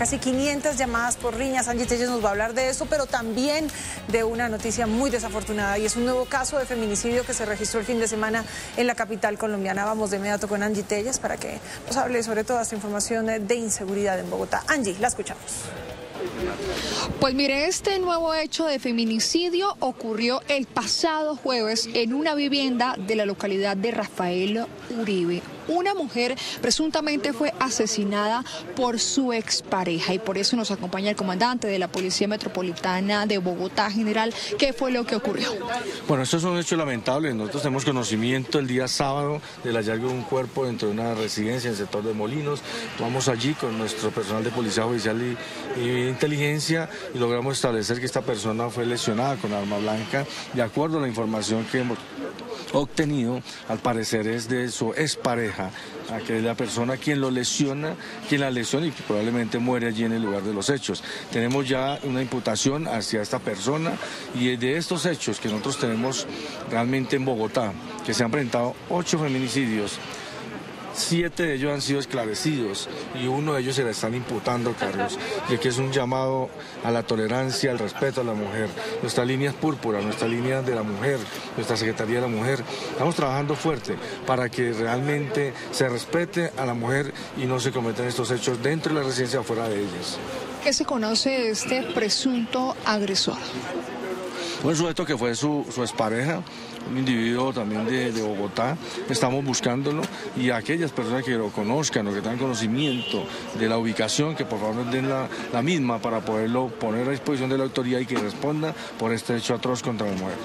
Casi 500 llamadas por riñas. Angie Tellez nos va a hablar de eso, pero también de una noticia muy desafortunada, y es un nuevo caso de feminicidio que se registró el fin de semana en la capital colombiana. Vamos de inmediato con Angie Tellez para que nos hable sobre toda esta información de inseguridad en Bogotá. Angie, la escuchamos. Pues mire, este nuevo hecho de feminicidio ocurrió el pasado jueves en una vivienda de la localidad de Rafael Uribe. Una mujer presuntamente fue asesinada por su expareja, y por eso nos acompaña el comandante de la Policía Metropolitana de Bogotá. General, ¿qué fue lo que ocurrió? Bueno, esto es un hecho lamentable. Nosotros tenemos conocimiento el día sábado del hallazgo de un cuerpo dentro de una residencia en el sector de Molinos. Vamos allí con nuestro personal de policía judicial y inteligencia, y logramos establecer que esta persona fue lesionada con arma blanca. De acuerdo a la información que hemos obtenido, al parecer es de su expareja, que es la persona quien la lesiona y que probablemente muere allí en el lugar de los hechos. Tenemos ya una imputación hacia esta persona, y de estos hechos que nosotros tenemos realmente en Bogotá, que se han presentado 8 feminicidios, 7 de ellos han sido esclarecidos y uno de ellos se le están imputando cargos. Y aquí es un llamado a la tolerancia, al respeto a la mujer. Nuestra línea es púrpura, nuestra línea de la mujer, nuestra Secretaría de la Mujer. Estamos trabajando fuerte para que realmente se respete a la mujer y no se cometan estos hechos dentro de la residencia o fuera de ellas. ¿Qué se conoce de este presunto agresor? Un sujeto que fue su expareja, un individuo también de Bogotá. Estamos buscándolo, y a aquellas personas que lo conozcan o que tengan conocimiento de la ubicación, que por favor nos den la misma para poderlo poner a disposición de la autoridad y que responda por este hecho atroz contra la mujer.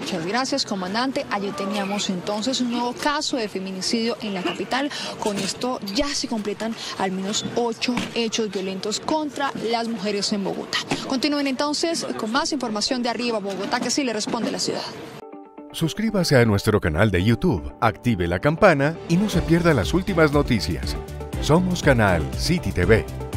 Muchas gracias, comandante. Allí teníamos entonces un nuevo caso de feminicidio en la capital. Con esto ya se completan al menos 8 hechos violentos contra las mujeres en Bogotá. Continúen entonces con más información de Arriba Bogotá, que sí le responde la ciudad. Suscríbase a nuestro canal de YouTube, active la campana y no se pierda las últimas noticias. Somos Canal City TV.